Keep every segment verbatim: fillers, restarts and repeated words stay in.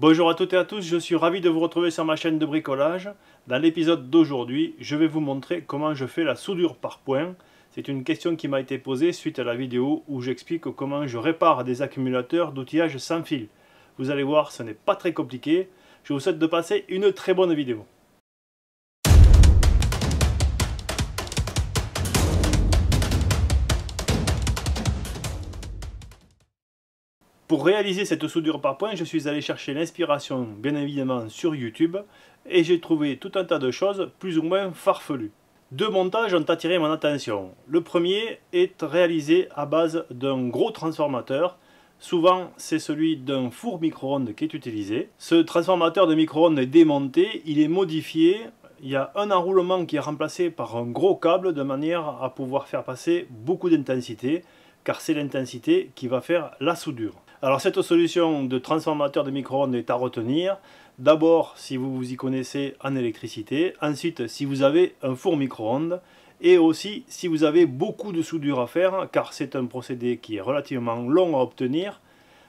Bonjour à toutes et à tous, je suis ravi de vous retrouver sur ma chaîne de bricolage. Dans l'épisode d'aujourd'hui, je vais vous montrer comment je fais la soudure par points. C'est une question qui m'a été posée suite à la vidéo où j'explique comment je répare des accumulateurs d'outillage sans fil. Vous allez voir, ce n'est pas très compliqué. Je vous souhaite de passer une très bonne vidéo. Pour réaliser cette soudure par points, je suis allé chercher l'inspiration, bien évidemment, sur YouTube, et j'ai trouvé tout un tas de choses plus ou moins farfelues. Deux montages ont attiré mon attention. Le premier est réalisé à base d'un gros transformateur. Souvent, c'est celui d'un four micro-ondes qui est utilisé. Ce transformateur de micro-ondes est démonté, il est modifié. Il y a un enroulement qui est remplacé par un gros câble de manière à pouvoir faire passer beaucoup d'intensité, car c'est l'intensité qui va faire la soudure. Alors cette solution de transformateur de micro-ondes est à retenir, d'abord si vous vous y connaissez en électricité, ensuite si vous avez un four micro-ondes et aussi si vous avez beaucoup de soudure à faire, car c'est un procédé qui est relativement long à obtenir,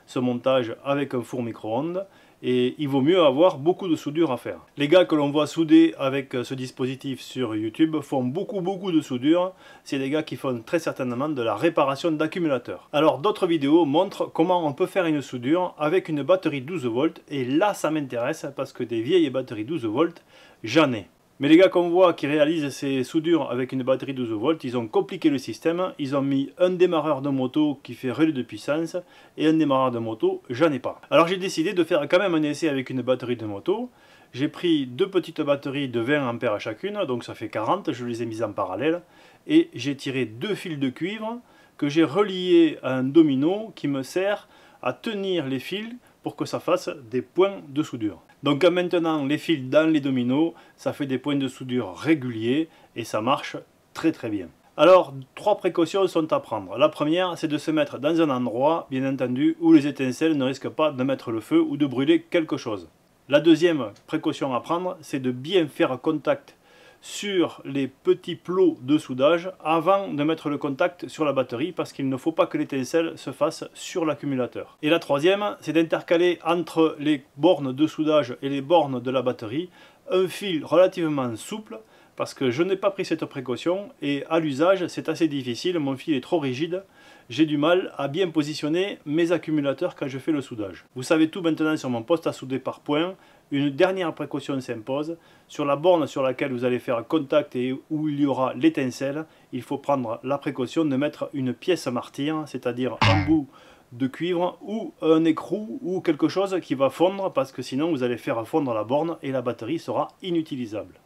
ce montage avec un four micro-ondes, et il vaut mieux avoir beaucoup de soudure à faire. Les gars que l'on voit souder avec ce dispositif sur YouTube font beaucoup beaucoup de soudure, c'est des gars qui font très certainement de la réparation d'accumulateurs. Alors d'autres vidéos montrent comment on peut faire une soudure avec une batterie douze volts, et là ça m'intéresse parce que des vieilles batteries douze volts, j'en ai. Mais les gars qu'on voit qui réalisent ces soudures avec une batterie douze volts, ils ont compliqué le système, ils ont mis un démarreur de moto qui fait relais de puissance et un démarreur de moto, j'en ai pas. Alors j'ai décidé de faire quand même un essai avec une batterie de moto. J'ai pris deux petites batteries de vingt ampères à chacune, donc ça fait quarante, je les ai mises en parallèle. Et j'ai tiré deux fils de cuivre que j'ai reliés à un domino qui me sert à tenir les fils pour que ça fasse des points de soudure. Donc en maintenant les fils dans les dominos, ça fait des points de soudure réguliers et ça marche très très bien. Alors trois précautions sont à prendre. La première, c'est de se mettre dans un endroit, bien entendu, où les étincelles ne risquent pas de mettre le feu ou de brûler quelque chose. La deuxième précaution à prendre, c'est de bien faire contact sur les petits plots de soudage avant de mettre le contact sur la batterie, parce qu'il ne faut pas que l'étincelle se fasse sur l'accumulateur. Et la troisième, c'est d'intercaler entre les bornes de soudage et les bornes de la batterie un fil relativement souple, parce que je n'ai pas pris cette précaution et à l'usage c'est assez difficile, mon fil est trop rigide, j'ai du mal à bien positionner mes accumulateurs quand je fais le soudage. Vous savez tout maintenant sur mon poste à souder par points. Une dernière précaution s'impose, sur la borne sur laquelle vous allez faire contact et où il y aura l'étincelle, il faut prendre la précaution de mettre une pièce martyre, c'est-à-dire un bout de cuivre ou un écrou ou quelque chose qui va fondre, parce que sinon vous allez faire fondre la borne et la batterie sera inutilisable.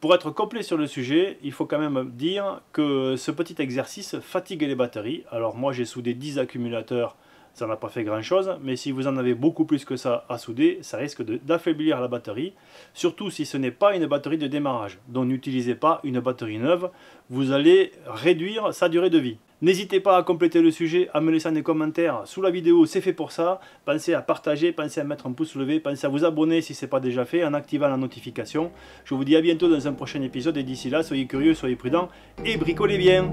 Pour être complet sur le sujet, il faut quand même dire que ce petit exercice fatigue les batteries. Alors moi j'ai soudé dix accumulateurs, ça n'a pas fait grand chose, mais si vous en avez beaucoup plus que ça à souder, ça risque d'affaiblir la batterie, surtout si ce n'est pas une batterie de démarrage, donc n'utilisez pas une batterie neuve, vous allez réduire sa durée de vie. N'hésitez pas à compléter le sujet en me laissant des commentaires sous la vidéo, c'est fait pour ça, pensez à partager, pensez à mettre un pouce levé, pensez à vous abonner si ce n'est pas déjà fait, en activant la notification. Je vous dis à bientôt dans un prochain épisode et d'ici là, soyez curieux, soyez prudents et bricolez bien!